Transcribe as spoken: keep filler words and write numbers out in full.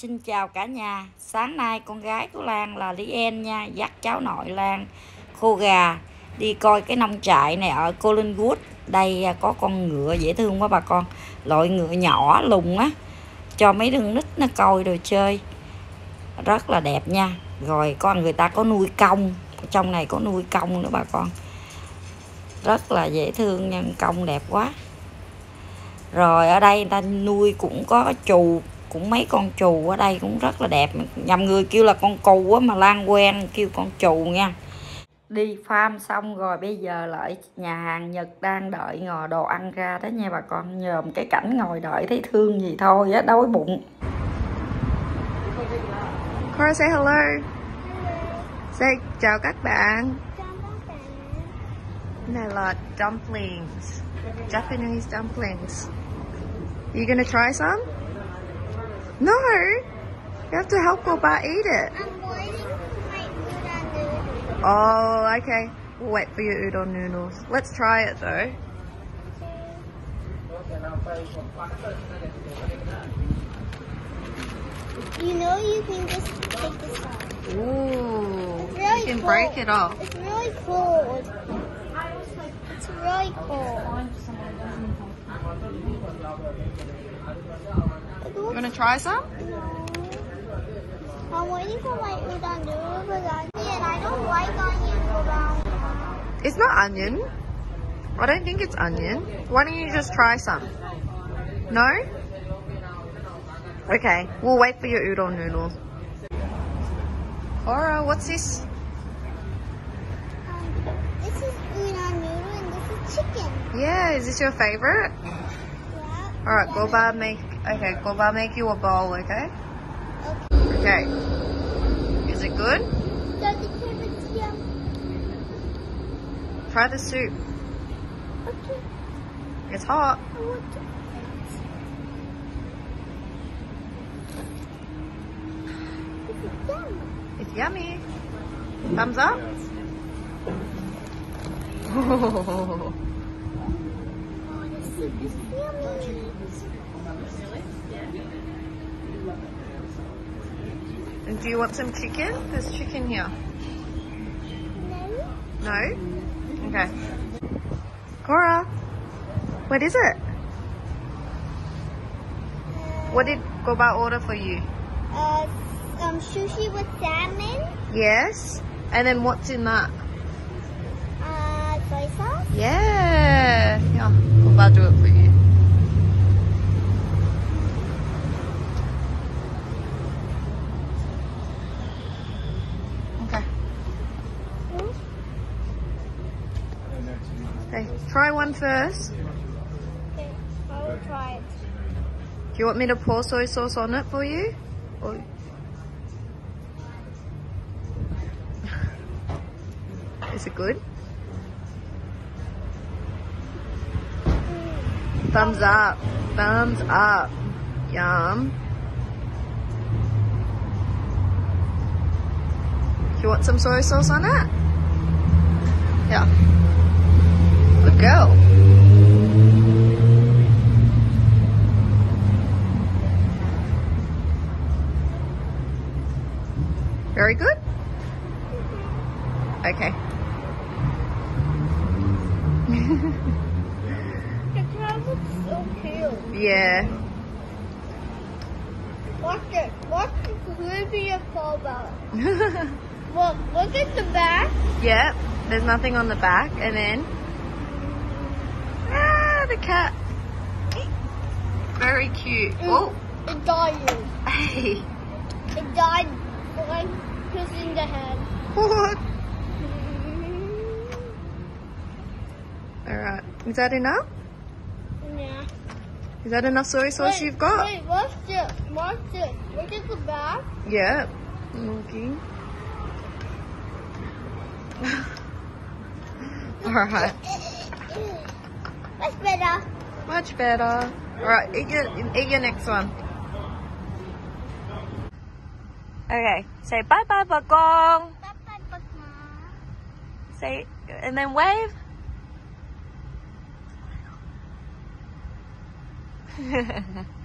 Xin chào cả nhà. Sáng nay con gái của Lan là Lý En nha, dắt cháu nội Lan khô gà đi coi cái nông trại này ở Colinwood. Đây có con ngựa dễ thương quá bà con, loại ngựa nhỏ lùn á, cho mấy đứa nít nó coi đồ chơi rất là đẹp nha. Rồi con người ta có nuôi cong, trong này có nuôi cong nữa bà con, rất là dễ thương nha, cong đẹp quá. Rồi ở đây người ta nuôi cũng có chù, cũng mấy con chù ở đây cũng rất là đẹp. Nhầm người kêu là con cù á, mà Lan quen kêu con chù nha. Đi farm xong rồi bây giờ lại nhà hàng Nhật đang đợi ngò đồ ăn ra đó nha bà con. Nhờm cái cảnh ngồi đợi thấy thương gì thôi á, đói bụng. Cora say hello. Hello. Say chào các bạn. Chào các bạn. Này là dumplings. Japanese dumplings. You gonna try some? No. You have to help Goba eat it. I'm waiting for my udon noodles. Oh, okay. We'll wait for your udon noodles. Let's try it though. You know you can just take this off. Ooh. It's really you can cold. Break it off. It's really cold. It's really cold. You wanna try some? No. I'm waiting for my udon noodles with onion. I don't like onion udon. It's not onion. I don't think it's onion. Why don't you just try some? No? Okay, we'll wait for your udon noodles. Cora, what's this? Um, this is udon noodle and this is chicken. Yeah, is this your favorite? Yeah. Alright, yeah. Goba make, okay, Goba make you a bowl, okay? Okay. Okay. Is it good? Yeah. Try the soup. Okay. It's hot. I want to. It's yummy. Thumbs up. Oh. Oh, this soup is yummy. And do you want some chicken? There's chicken here. No. No? Okay. Cora, what is it? What did Goba order for you? Uh, Um, sushi with salmon. Yes. And then what's in that? Uh, soy sauce. Yeah. Yeah. Well, I'll do it for you. Okay. Mm-hmm. Okay. Try one first. Okay. I will try it. Do you want me to pour soy sauce on it for you? Or is it good? Thumbs up. Thumbs up. Yum. Do you want some soy sauce on that? Yeah. Good girl. Very good? Okay. The crowd looks so cute. Yeah. Watch it. Watch Olivia fall down. Look, look at the back. Yep. There's nothing on the back. And then... Ah, the cat. Very cute. It, oh. It died. Hey. It died by kissing the head. What? Alright, is that enough? Yeah. Is that enough soy sauce wait, you've got? Wait, what's it? What's it? Look at the back. Yeah, I'm looking. Alright. Much better. Much better. Alright, eat your, eat your next one. Okay, say bye-bye, Bakong. Bye-bye, Bakong. Say, and then wave. Ha ha ha.